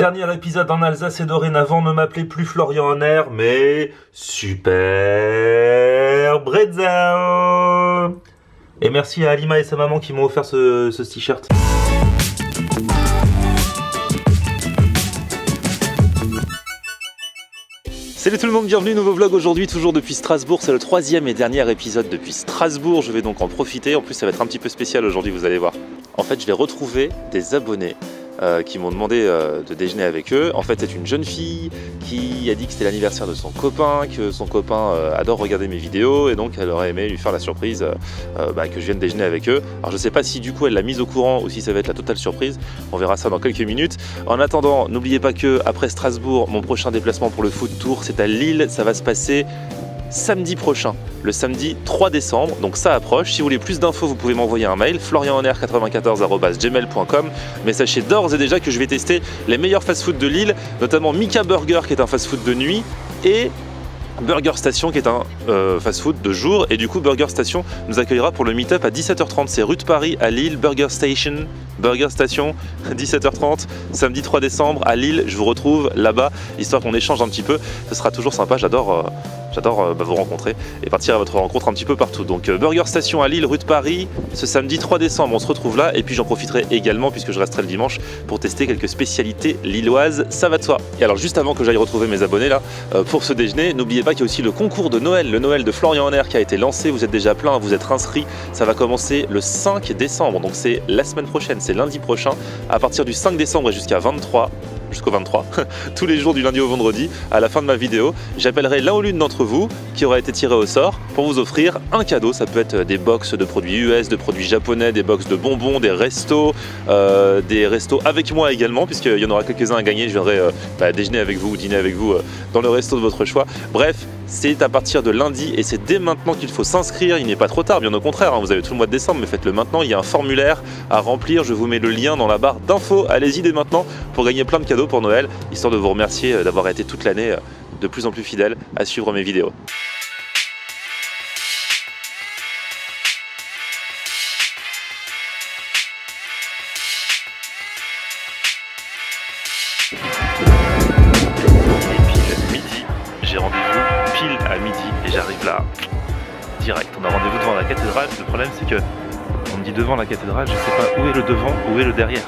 Dernier épisode en Alsace et dorénavant ne m'appelez plus FlorianOnAir mais Super Bretzel. Et merci à Alima et sa maman qui m'ont offert ce t-shirt. Salut tout le monde, bienvenue, nouveau vlog aujourd'hui, toujours depuis Strasbourg. C'est le troisième et dernier épisode depuis Strasbourg. Je vais donc en profiter, en plus ça va être un petit peu spécial aujourd'hui, vous allez voir. En fait je vais retrouver des abonnés qui m'ont demandé de déjeuner avec eux. En fait c'est une jeune fille qui a dit que c'était l'anniversaire de son copain, que son copain adore regarder mes vidéos et donc elle aurait aimé lui faire la surprise que je vienne déjeuner avec eux. Alors je sais pas si du coup elle l'a mise au courant ou si ça va être la totale surprise, on verra ça dans quelques minutes. En attendant, n'oubliez pas que après Strasbourg, mon prochain déplacement pour le food tour c'est à Lille, ça va se passer samedi prochain, le samedi 3 décembre, donc ça approche. Si vous voulez plus d'infos, vous pouvez m'envoyer un mail, florianonair94@gmail.com. Mais sachez d'ores et déjà que je vais tester les meilleurs fast-food de Lille, notamment Mika Burger, qui est un fast-food de nuit, et Burger Station, qui est un fast-food de jour. Et du coup, Burger Station nous accueillera pour le meet-up à 17h30. C'est rue de Paris à Lille, Burger Station, 17h30, samedi 3 décembre à Lille. Je vous retrouve là-bas, histoire qu'on échange un petit peu. Ce sera toujours sympa, j'adore vous rencontrer et partir à votre rencontre un petit peu partout. Donc Burger Station à Lille, rue de Paris, ce samedi 3 décembre, on se retrouve là. Et puis j'en profiterai également, puisque je resterai le dimanche, pour tester quelques spécialités lilloises, ça va de soi. Et alors juste avant que j'aille retrouver mes abonnés là, pour ce déjeuner, n'oubliez pas qu'il y a aussi le concours de Noël, le Noël de FlorianOnAir qui a été lancé, vous êtes déjà plein, vous êtes inscrits, ça va commencer le 5 décembre, donc c'est la semaine prochaine, c'est lundi prochain, à partir du 5 décembre et jusqu'au 23, tous les jours du lundi au vendredi. À la fin de ma vidéo, j'appellerai l'un ou l'une d'entre vous qui aura été tiré au sort pour vous offrir un cadeau. Ça peut être des box de produits US, de produits japonais, des box de bonbons, des restos avec moi également, puisqu'il y en aura quelques-uns à gagner. Je viendrai déjeuner avec vous ou dîner avec vous dans le resto de votre choix. Bref, c'est à partir de lundi et c'est dès maintenant qu'il faut s'inscrire. Il n'est pas trop tard, bien au contraire, hein, vous avez tout le mois de décembre, mais faites-le maintenant. Il y a un formulaire à remplir, je vous mets le lien dans la barre d'infos. Allez-y dès maintenant pour gagner plein de cadeaux pour Noël, histoire de vous remercier d'avoir été toute l'année de plus en plus fidèle à suivre mes vidéos. Le problème c'est que on me dit devant la cathédrale, je sais pas où est le devant, où est le derrière.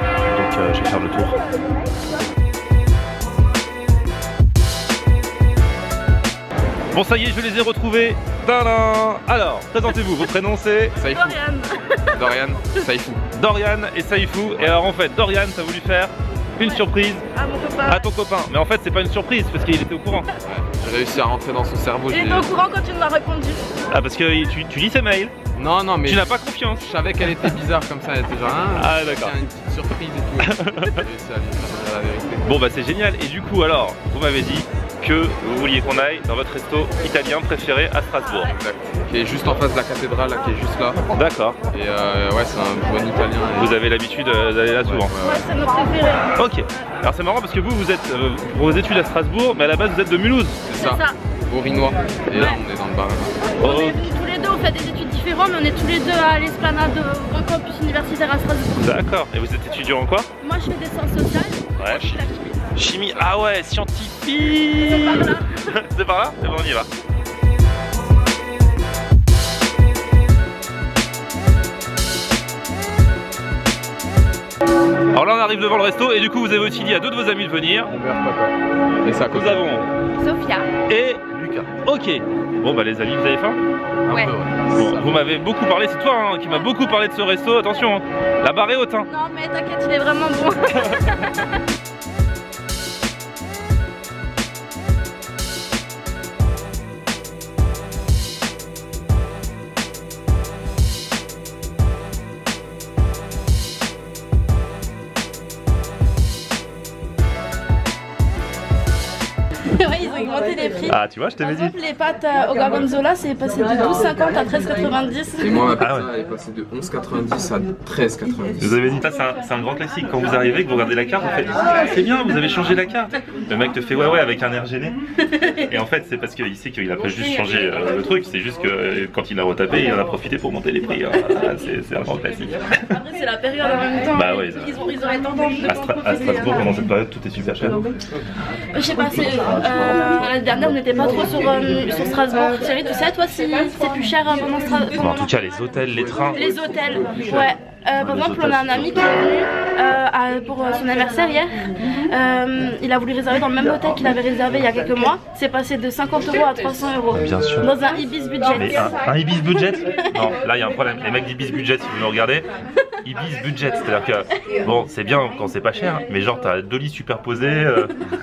Donc je vais faire le tour. Bon ça y est, je les ai retrouvés. Tadam. Alors, présentez-vous, vos prénoms c'est Saïfou. Dorian, Saïfou. Dorian et Saïfou. Et alors en fait, Dorian, ça a voulu faire une surprise à mon copain. À ton copain. Mais en fait, c'est pas une surprise parce qu'il était au courant. J'ai réussi à rentrer dans son cerveau. Il était au courant quand tu m'as répondu. Ah parce que tu lis ses mails. Non non mais tu n'as pas confiance. Je savais qu'elle était bizarre comme ça, elle était genre ah d'accord, une petite surprise et tout. J'ai réussi à lui faire la vérité. Bon bah c'est génial. Et du coup alors vous m'avez dit que vous vouliez qu'on aille dans votre resto italien préféré à Strasbourg. Exact. Qui est juste en face de la cathédrale, là, qui est juste là. D'accord. Et ouais, c'est un bon italien. Et... Vous avez l'habitude d'aller là souvent. Ouais, c'est notre préféré. Ok. Alors c'est marrant parce que vous, vous êtes pour vos études à Strasbourg, mais à la base vous êtes de Mulhouse. C'est ça. Bourinois. Et ouais. Là, on est dans le bar. On est tous les deux, on fait des études différentes, mais on est tous les deux à l'esplanade au Grand Campus Universitaire à Strasbourg. D'accord. Et vous êtes étudiant en quoi? Moi, je fais des sciences sociales. Ouais. Chimie, ah ouais, scientifique. C'est par là. C'est bon, on y va. Alors là on arrive devant le resto et du coup vous avez aussi dit à deux de vos amis de venir. Et ça, nous avons Sophia et Lucas. Ok. Bon bah les amis, vous avez faim? Ouais. Bon, vous m'avez beaucoup parlé, c'est toi hein, qui m'a beaucoup parlé de ce resto, attention hein. La barre est haute hein. Non mais t'inquiète, il est vraiment bon. Oui, ils ont augmenté les prix. Ah, tu vois, je t'avais dit. Les pâtes au gorgonzola, c'est passé de 12,50 à 13,90. Et moi, ma pizza est passée de 11,90 à 13,90. Vous avez dit, ça, c'est un grand classique. Quand vous arrivez, que vous regardez la carte, vous faites ah, c'est bien, vous avez changé la carte. Le mec te fait ouais, ouais, avec un air gêné. Et en fait, c'est parce qu'il sait qu'il a pas juste changé le truc, c'est juste que quand il a retapé, il en a profité pour monter les prix. Ah, c'est un grand classique. Après, c'est la période en même temps. Bah, ouais, ils auraient tendance de à Strasbourg, pendant cette période, tout est super cher. Je sais pas, la dernière, on n'était pas trop sur, sur Strasbourg. Thierry, tu sais, toi, si c'est plus cher pendant Strasbourg. En tout cas, les hôtels, les trains. Les hôtels, ouais. Par exemple, on a un ami qui est venu pour son anniversaire hier. Il a voulu réserver dans le même hôtel qu'il avait réservé il y a quelques mois. C'est passé de 50 € à 300 €. Bien sûr. Dans un Ibis Budget. Mais un Ibis Budget? Non, là il y a un problème. Les mecs d'Ibis Budget, si vous nous regardez. Ibis Budget, c'est-à-dire que bon, c'est bien quand c'est pas cher, mais genre t'as deux lits superposés,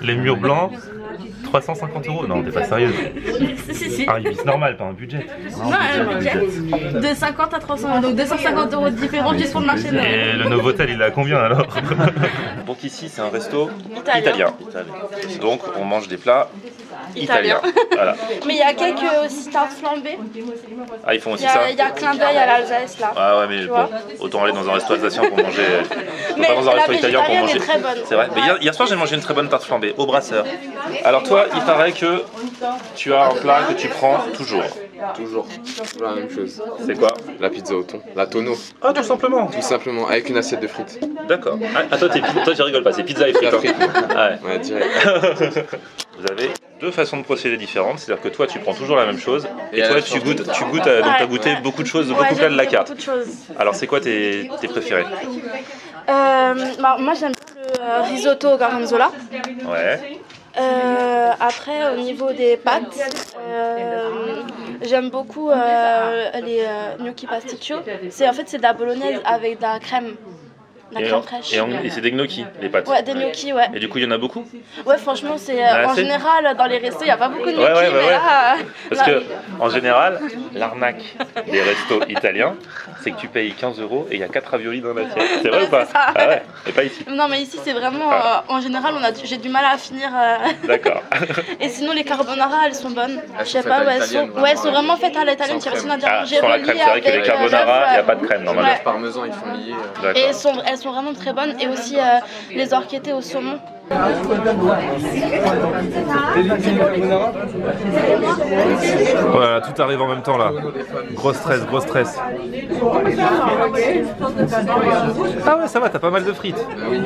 les murs blancs. 350 €, non t'es pas sérieuse. Si, si. Un Ibis normal, pas un budget. Non, un budget. De 50 à 300 €, donc 250 € de différence juste pour le marché. Et le Novotel, il a combien alors? Donc ici c'est un resto italien. Donc on mange des plats italiens. Voilà. Mais il y a quelques stars flambées. Ah, ils font aussi ça. Il y a un clin d'œil à l'Alsace là. Ah ouais, mais bon, autant aller dans un resto alsacien pour manger. Mais pas dans un resto italien pour manger. C'est vrai. Mais hier soir j'ai mangé une très bonne tarte flambée au Brasseur. Alors toi, il paraît que tu as un plat que tu prends toujours. Toujours. La même chose. C'est quoi? La pizza au thon. La tonneau. Ah, tout simplement. Tout simplement, avec une assiette de frites. D'accord. Ah, toi, tu rigoles pas, c'est pizza et frites. Hein. Ouais. Ouais, direct. Vous avez deux façons de procéder différentes, c'est-à-dire que toi, tu prends toujours la même chose, et toi, tu goûtes donc tu as goûté beaucoup de choses, beaucoup de plats de la carte. Alors, c'est quoi tes préférés? Moi, j'aime le risotto au gorgonzola. Ouais. Après, au niveau des pâtes, j'aime beaucoup les gnocchi pasticcio. En fait, c'est de la bolognaise avec de la crème. La crème fraîche. Et c'est des gnocchis, les pâtes. Ouais, des gnocchis, ouais. Et du coup, il y en a beaucoup? Ouais, franchement, c'est en général, dans les restos, il n'y a pas beaucoup de gnocchis. Ouais, mais là, parce que, en général, l'arnaque des restos italiens, c'est que tu payes 15 € et il y a 4 raviolis dans l'assiette. C'est vrai ou pas? Ah ouais, et pas ici. Non, mais ici, c'est vraiment. En général, j'ai du mal à finir. D'accord. Et sinon, les carbonara, elles sont bonnes. Je sais pas, elles sont vraiment faites à l'italienne. Tu rien à dire. J'ai pas la crème, c'est vrai que les carbonara, il n'y a pas de crème normalement. Les parmesans, ils font lier. D'accord. Elles sont vraiment très bonnes, et aussi les orquettés au saumon. Voilà, tout arrive en même temps là. Gros stress, gros stress. Ah ouais, ça va, t'as pas mal de frites. Oui,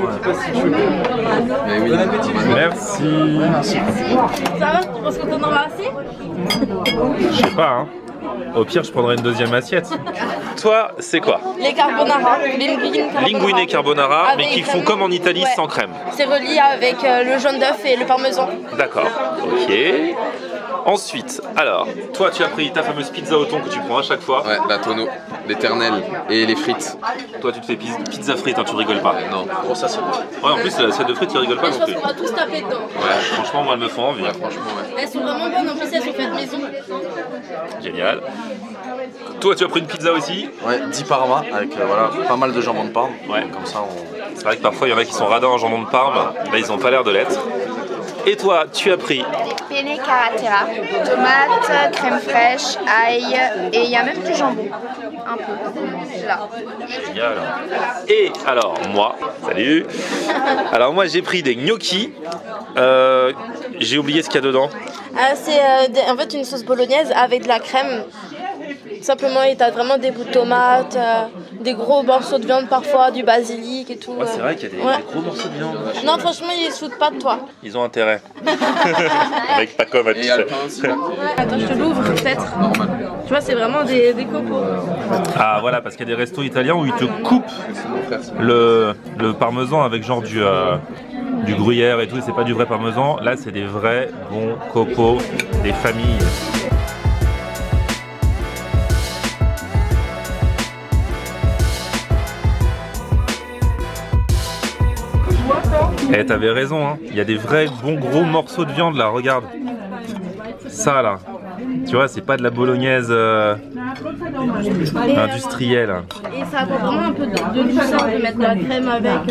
merci. Ça va, tu penses que t'en auras assez? Je sais pas, hein. Au pire, je prendrai une deuxième assiette. Toi, c'est quoi? Les carbonara. Linguine carbonara, mais qui font comme en Italie, sans crème. C'est relié avec le jaune d'œuf et le parmesan. D'accord, ok. Ensuite, alors, toi, tu as pris ta fameuse pizza au thon que tu prends à chaque fois. Ouais, la tonneau, l'éternelle et les frites. Toi, tu te fais pizza frites, hein, tu rigoles pas. Non, pour ça, c'est bon. Ouais, en plus, l'assiette de frites, tu rigoles pas non plus. Je pense qu'on va tous taper dedans. Ouais, franchement, moi, elles me font envie. Ouais, franchement, ouais. Elles sont vraiment bonnes, en plus, elles sont faites maison. Génial. Toi, tu as pris une pizza aussi? Ouais, 10 parma avec voilà, pas mal de jambon de parme. Ouais, comme ça on... C'est vrai que parfois il y en a qui sont radins en jambon de parme, là ils ont pas l'air de l'être. Et toi, tu as pris? Des penne carratera, tomates, crème fraîche, ail, et il y a même du jambon. Un peu. Là. Génial. Et alors, moi, salut. Alors, moi j'ai pris des gnocchis. J'ai oublié ce qu'il y a dedans. C'est en fait une sauce bolognaise avec de la crème. Simplement, il a vraiment des bouts de tomates, des gros morceaux de viande parfois, du basilic et tout. Ouais, c'est vrai qu'il y a des gros morceaux de viande. Non, franchement, ils se foutent pas de toi. Ils ont intérêt. Avec pas comme à tout ça. Attends, je te l'ouvre peut-être. Tu vois, c'est vraiment des copos. Ah voilà, parce qu'il y a des restos italiens où ils te coupent le parmesan avec genre du gruyère et tout. Et c'est pas du vrai parmesan. Là, c'est des vrais bons copos des familles. Eh, t'avais raison, hein. Il y a des vrais bons gros morceaux de viande là, regarde. Ça là, Tu vois, c'est pas de la bolognaise industrielle. Et ça apporte vraiment un peu de douceur de mettre de la crème avec.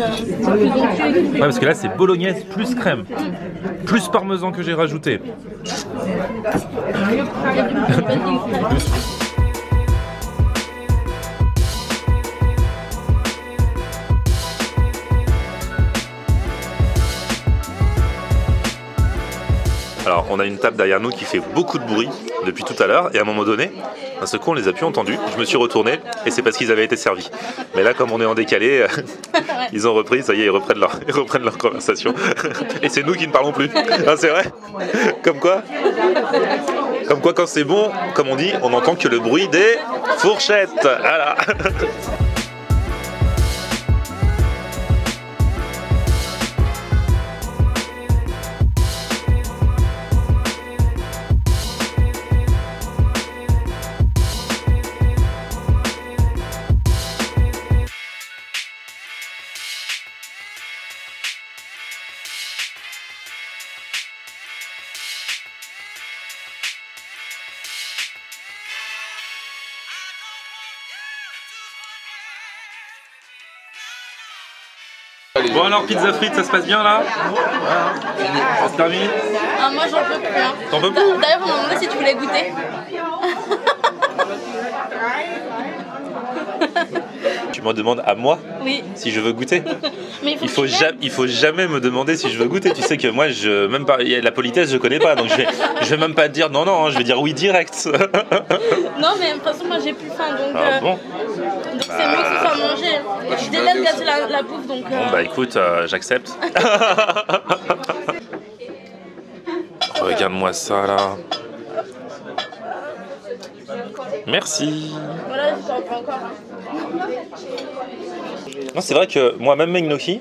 Ouais, parce que là c'est bolognaise plus crème, plus parmesan que j'ai rajouté. Alors on a une table derrière nous qui fait beaucoup de bruit depuis tout à l'heure et à un moment donné, à ce coup on les a plus entendus, je me suis retourné et c'est parce qu'ils avaient été servis. Mais là comme on est en décalé, ils ont repris, ça y est, ils reprennent leur conversation et c'est nous qui ne parlons plus, hein, c'est vrai. Comme quoi quand c'est bon, comme on dit, on n'entend que le bruit des fourchettes, voilà. Bon alors, pizza frite, ça se passe bien là? On se termine? Moi j'en peux plus. Hein. T'en peux plus? D'ailleurs, on m'a demandé si tu voulais goûter. Tu me demandes à moi? Oui. Si je veux goûter? Mais il faut jamais me demander si je veux goûter. Tu sais que moi, même pas, la politesse, je connais pas. Donc je vais même pas te dire non, non, hein, je vais dire oui direct. Non, mais de toute façon, moi j'ai plus faim. Donc, ah, bon. Donc c'est mieux que ça manger. Bah, je délègue de la bouffe donc. Bon bah écoute, j'accepte. Regarde-moi ça là. Merci. Voilà, je t'en prends encore. Non, c'est vrai que moi-même mes gnocchis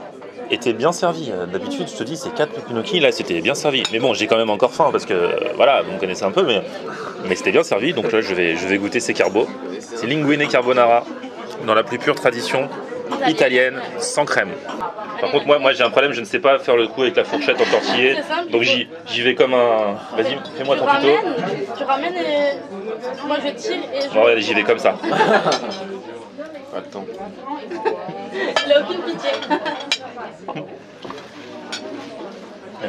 étaient bien servis. D'habitude, je te dis, c'est 4 gnocchis, là c'était bien servi. Mais bon, j'ai quand même encore faim parce que voilà, vous me connaissez un peu, mais c'était bien servi. Donc là, je vais goûter ces carbos. C'est linguine et carbonara. Dans la plus pure tradition italienne, sans crème. Par contre, moi j'ai un problème, je ne sais pas faire le coup avec la fourchette entortillée, donc j'y vais comme un... Vas-y, fais-moi ton tuto. Tu ramènes et... Moi je tire et je... Ouais, j'y vais comme ça. Pas le temps. Il a aucune pitié.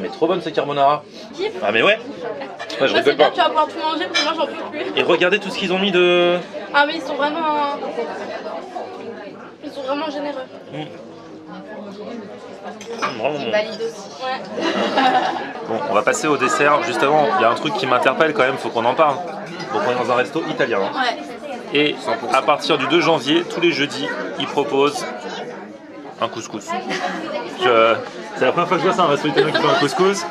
Mais trop bonne ce carbonara. Ah mais ouais. Là, je rigole pas. Tu vas pouvoir tout manger parce que moi j'en peux plus. Et regardez tout ce qu'ils ont mis de... Ah mais ils sont vraiment généreux. Ils valident aussi. Ouais. Bon, on va passer au dessert. Justement, il y a un truc qui m'interpelle quand même, faut qu'on en parle. Donc on est dans un resto italien. Hein. Ouais. Et à partir du 2 janvier, tous les jeudis, ils proposent un couscous. C'est la première fois que je vois ça, un resto italien qui fait un couscous.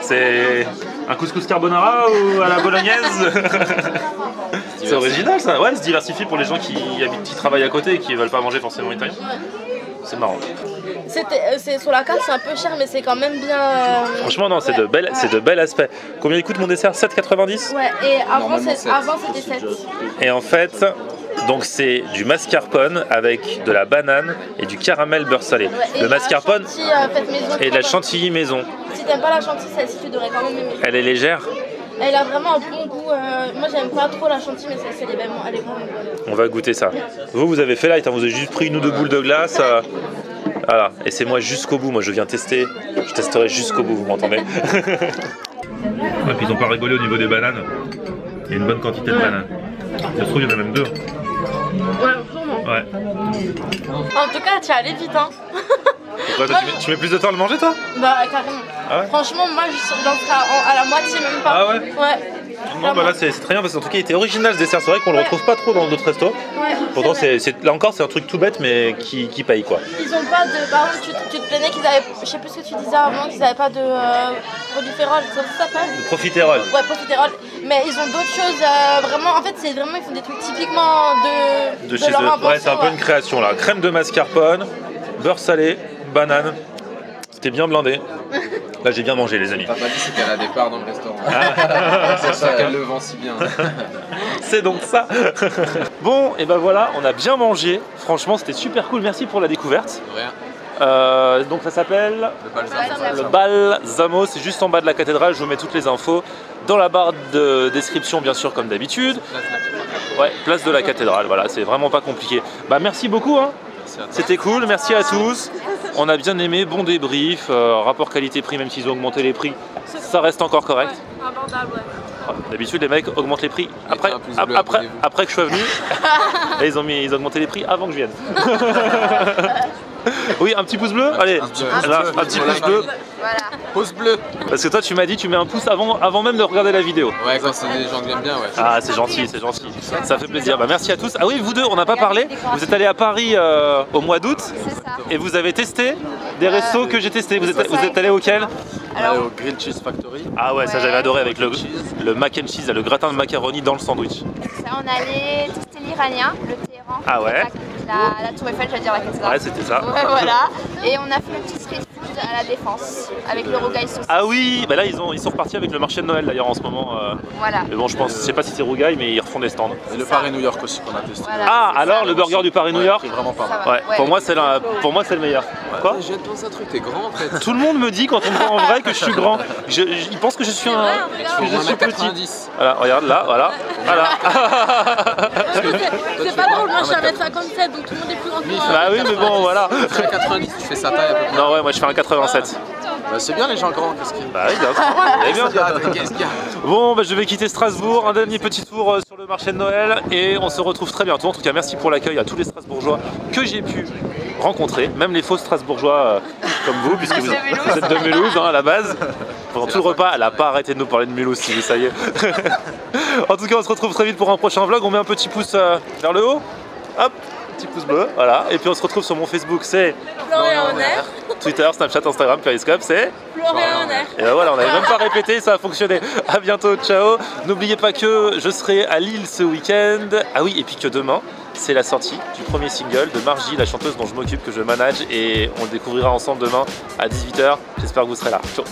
C'est un couscous carbonara ou à la bolognaise? C'est original ça, ouais, se diversifie pour les gens qui travaillent à côté et qui veulent pas manger forcément italien. C'est marrant. Sur la carte c'est un peu cher mais c'est quand même bien... Franchement non, c'est ouais. de bel aspect. Combien il coûte mon dessert? 7,90? Ouais, et avant c'était 7. Et en fait, donc c'est du mascarpone avec de la banane et du caramel beurre salé. Ouais, le mascarpone et de la chantilly maison. Si t'aimes pas la chantilly, celle-ci tu devrais quand même aimer. Elle est légère. Elle a vraiment un bon goût. Moi, j'aime pas trop la chantilly, mais celle-ci, elle est vraiment bonne. On va goûter ça. Vous avez fait light, hein, vous avez juste pris une ou deux boules de glace. Voilà, et c'est moi jusqu'au bout. Moi, je viens tester. Je testerai jusqu'au bout, vous m'entendez? Et puis, ils ont pas rigolé au niveau des bananes. Il y a une bonne quantité de bananes. Ça se trouve, il y en a même 2. Ouais, sûrement. Ouais. En tout cas, tu es allé vite, hein. Ouais, bah, tu mets plus de temps à le manger toi? Bah carrément. Ah ouais? Franchement moi j'en serai à la moitié même pas. Ah ouais? Ouais. Non bah là c'est très bien parce qu'en tout cas il était original ce dessert, c'est vrai qu'on le retrouve pas trop dans d'autres restos. Ouais. Pourtant là encore c'est un truc tout bête mais qui paye quoi. Ils ont pas de... Par exemple tu te plaignais qu'ils avaient... Je sais plus ce que tu disais avant, qu'ils avaient pas de... Profiterole, ça s'appelle? De profiterole. Ouais profiterole. Mais ils ont d'autres choses vraiment... En fait c'est vraiment... Ils font des trucs typiquement de chez eux. Ouais c'est un peu une création là. Crème de mascarpone, beurre salé, banane, c'était bien blindé. Là j'ai bien mangé les amis. T'as pas dit c'est qu'elle a des parts dans le restaurant. Ah. C'est ça qu'elle le vend si bien. C'est donc ça. Bon et ben voilà, on a bien mangé. Franchement c'était super cool, merci pour la découverte. Rien. Donc ça s'appelle le Balsamo, c'est juste en bas de la cathédrale, je vous mets toutes les infos dans la barre de description bien sûr comme d'habitude. Ouais, place de la cathédrale, voilà, c'est vraiment pas compliqué. Bah merci beaucoup, hein. C'était cool, merci à tous. On a bien aimé, bon débrief, rapport qualité-prix, même s'ils ont augmenté les prix, ça reste encore correct. Ouais, abordable, ouais. D'habitude les mecs augmentent les prix après que je sois venu. Et ils ont augmenté les prix avant que je vienne. Oui, un petit pouce bleu, allez, un petit pouce bleu. Voilà. Pouce bleu. Parce que toi tu m'as dit tu mets un pouce avant même de regarder la vidéo. Ouais, quand c'est des gens que j'aime bien, ouais. Ah c'est gentil, c'est gentil. Ça fait plaisir. Bah merci à tous. Ah oui, vous deux, on n'a pas parlé. Vous êtes allés à Paris au mois d'août et vous avez testé des restos que j'ai testé. Vous êtes allés auquel? Alors, au Grilled Cheese Factory. Ah ouais, ça j'avais adoré avec le mac and cheese, le gratin de macaroni dans le sandwich. Ça on allait tester l'iranien, le Téhéran. Ah ouais. La tour Eiffel, j'allais dire la cathédrale. Ouais, c'était ça. Ouais, voilà. Et on a fait le petit street food à la Défense avec le rougail saucisse. Ah oui, bah là ils sont repartis avec le marché de Noël d'ailleurs en ce moment. Voilà. Mais bon, je sais pas si c'est rougail, mais ils refont des stands. Et le Paris New York aussi qu'on a testé. Voilà, ah alors ça, le burger du Paris New York, c'est vraiment pas mal. Ouais. Pour moi c'est le meilleur. Ouais. Quoi? J'ai pensé à un truc, t'es grand en fait. Tout le monde me dit quand on me voit en vrai que je suis grand. Ils pensent que je suis petit. Voilà, regarde là, voilà. C'est pas drôle, moi je suis à 1m57. Donc tout le monde est plus grand que moi. Bah oui, mais bon, voilà. Tu fais 90, tu fais sa taille à peu près. Non, ouais, moi je fais un 87. Bah c'est bien les gens grands, qu'est-ce qu'il y a? Bah oui, bien. Bon, bah je vais quitter Strasbourg, un dernier petit tour sur le marché de Noël et on se retrouve très bientôt. En tout cas, merci pour l'accueil à tous les Strasbourgeois que j'ai pu rencontrer, même les faux Strasbourgeois comme vous, puisque vous êtes de Mulhouse hein, à la base. Pendant tout le repas, elle a pas arrêté de nous parler de Mulhouse, si vous saviez. En tout cas, on se retrouve très vite pour un prochain vlog. On met un petit pouce vers le haut. Hop, petit pouce bleu, voilà. Et puis on se retrouve sur mon Facebook, c'est FlorianOnAir. Twitter, Snapchat, Instagram, Periscope, c'est FlorianOnAir. Et ben voilà, on n'avait même pas répété, ça a fonctionné. A bientôt, ciao. N'oubliez pas que je serai à Lille ce week-end. Ah oui, et puis que demain, c'est la sortie du premier single de Margie, la chanteuse dont je m'occupe, que je manage. Et on le découvrira ensemble demain à 18 h. J'espère que vous serez là. Ciao.